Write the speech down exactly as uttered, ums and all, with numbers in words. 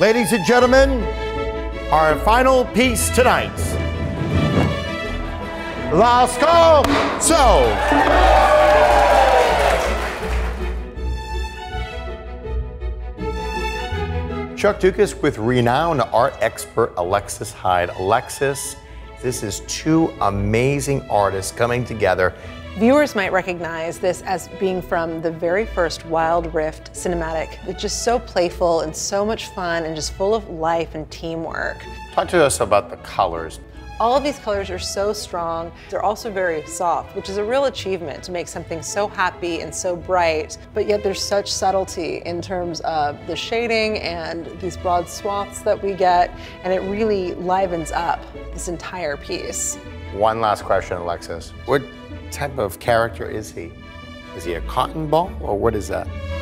Ladies and gentlemen, our final piece tonight, Lascaux. So. Chuck Dukas with renowned art expert Alexis Hyde. Alexis, this is two amazing artists coming together. Viewers might recognize this as being from the very first Wild Rift cinematic. It's just so playful and so much fun and just full of life and teamwork. Talk to us about the colors. All of these colors are so strong. They're also very soft, which is a real achievement to make something so happy and so bright, but yet there's such subtlety in terms of the shading and these broad swaths that we get, and it really livens up this entire piece. One last question, Alexis. What type of character is he? Is he a cotton ball, or what is that?